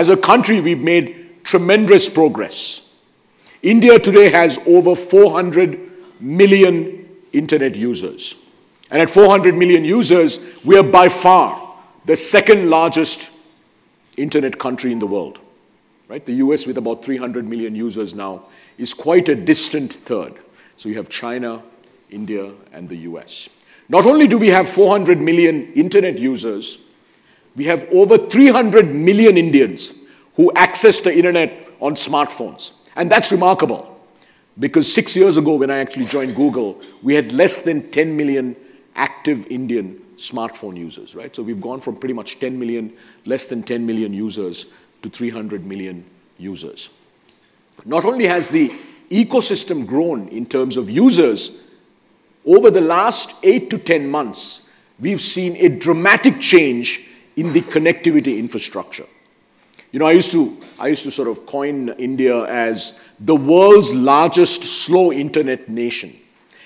As a country, we've made tremendous progress. India today has over 400 million internet users. And at 400 million users, we are by far the second largest internet country in the world. Right? The US, with about 300 million users now, is quite a distant third. So you have China, India, and the US. Not only do we have 400 million internet users, we have over 300 million Indians who access the internet on smartphones. And that's remarkable, because 6 years ago when I actually joined Google, we had less than 10 million active Indian smartphone users, right? So we've gone from pretty much 10 million, less than 10 million users to 300 million users. Not only has the ecosystem grown in terms of users, over the last 8 to 10 months, we've seen a dramatic change in the connectivity infrastructure. You know, I used to sort of coin India as the world's largest slow internet nation.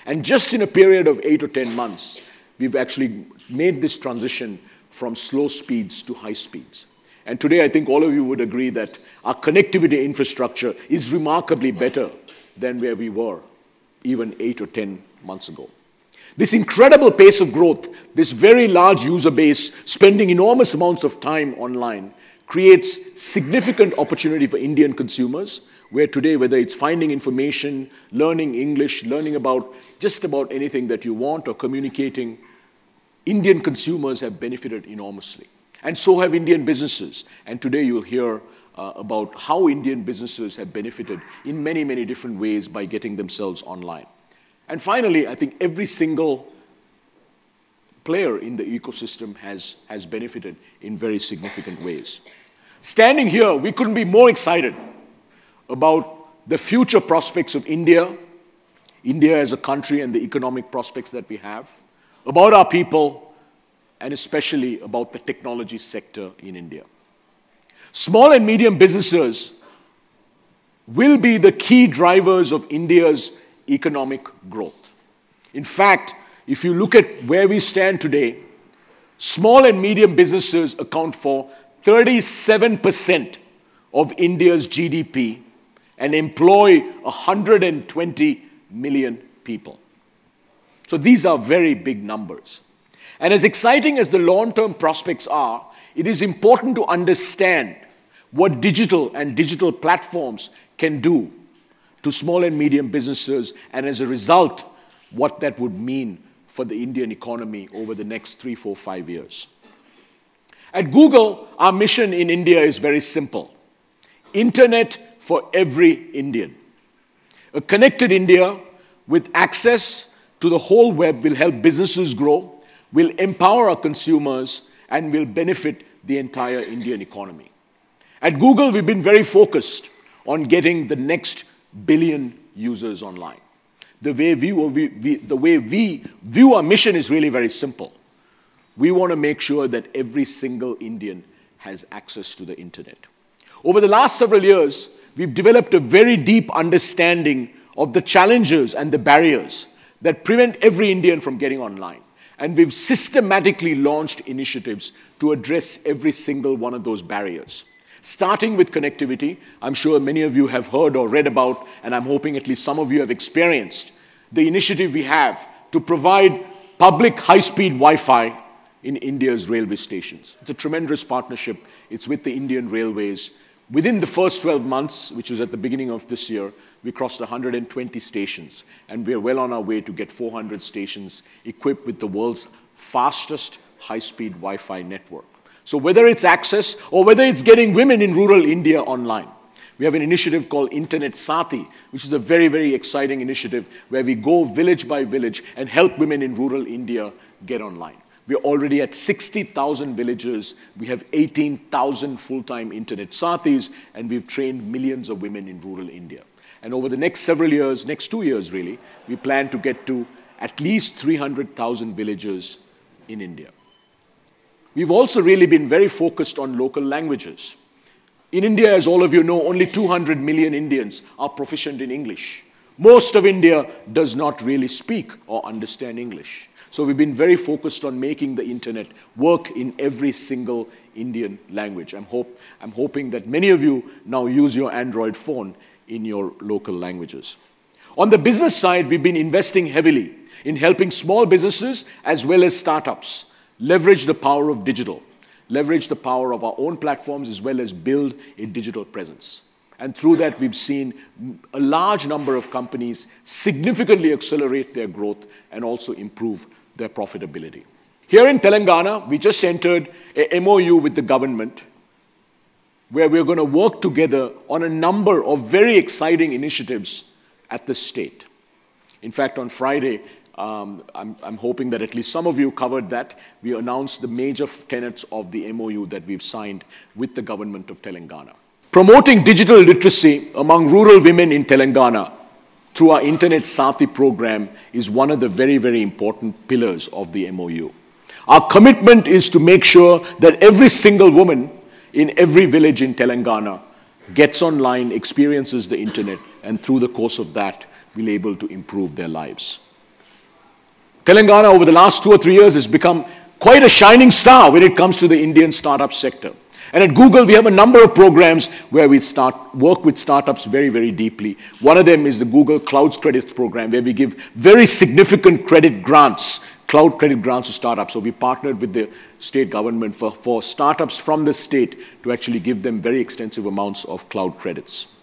And just in a period of 8 or 10 months, we've actually made this transition from slow speeds to high speeds. And today, I think all of you would agree that our connectivity infrastructure is remarkably better than where we were even 8 or 10 months ago. This incredible pace of growth, this very large user base spending enormous amounts of time online, creates significant opportunity for Indian consumers, where today, whether it's finding information, learning English, learning about just about anything that you want, or communicating, Indian consumers have benefited enormously. And so have Indian businesses. And today you'll hear about how Indian businesses have benefited in many, many different ways by getting themselves online. And finally, I think every single player in the ecosystem has benefited in very significant ways. Standing here, we couldn't be more excited about the future prospects of India, India as a country and the economic prospects that we have, about our people, and especially about the technology sector in India. Small and medium businesses will be the key drivers of India's economic growth. In fact, if you look at where we stand today, small and medium businesses account for 37% of India's GDP and employ 120 million people. So these are very big numbers. And as exciting as the long-term prospects are, it is important to understand what digital and digital platforms can do to small and medium businesses, and as a result, what that would mean for the Indian economy over the next 3, 4, 5 years. At Google, our mission in India is very simple. Internet for every Indian. A connected India with access to the whole web will help businesses grow, will empower our consumers, and will benefit the entire Indian economy. At Google, we've been very focused on getting the next billion users online. The way we view our mission is really very simple. We want to make sure that every single Indian has access to the internet. Over the last several years, we've developed a very deep understanding of the challenges and the barriers that prevent every Indian from getting online. And we've systematically launched initiatives to address every single one of those barriers. Starting with connectivity, I'm sure many of you have heard or read about, and I'm hoping at least some of you have experienced, the initiative we have to provide public high-speed Wi-Fi in India's railway stations. It's a tremendous partnership. It's with the Indian Railways. Within the first 12 months, which was at the beginning of this year, we crossed 120 stations, and we're well on our way to get 400 stations equipped with the world's fastest high-speed Wi-Fi network. So whether it's access or whether it's getting women in rural India online, we have an initiative called Internet Saathi, which is a very, very exciting initiative where we go village by village and help women in rural India get online. We're already at 60,000 villages. We have 18,000 full-time internet saathis, and we've trained millions of women in rural India. And over the next several years, next 2 years really, we plan to get to at least 300,000 villages in India. We've also really been very focused on local languages. In India, as all of you know, only 200 million Indians are proficient in English. Most of India does not really speak or understand English. So we've been very focused on making the internet work in every single Indian language. I'm hoping that many of you now use your Android phone in your local languages. On the business side, we've been investing heavily in helping small businesses as well as startups leverage the power of digital, leverage the power of our own platforms as well as build a digital presence. And through that, we've seen a large number of companies significantly accelerate their growth and also improve their profitability. Here in Telangana, we just entered a MOU with the government where we're going to work together on a number of very exciting initiatives at the state. In fact, on Friday, I'm hoping that at least some of you covered that. We announced the major tenets of the MOU that we've signed with the government of Telangana. Promoting digital literacy among rural women in Telangana through our Internet Saathi program is one of the very, very important pillars of the MOU. Our commitment is to make sure that every single woman in every village in Telangana gets online, experiences the internet, and through the course of that, will be able to improve their lives. Telangana over the last 2 or 3 years has become quite a shining star when it comes to the Indian startup sector. And at Google, we have a number of programs where we work with startups very, very deeply. One of them is the Google Cloud Credits Program, where we give very significant credit grants, cloud credit grants to startups. So we partnered with the state government for startups from the state to actually give them very extensive amounts of cloud credits.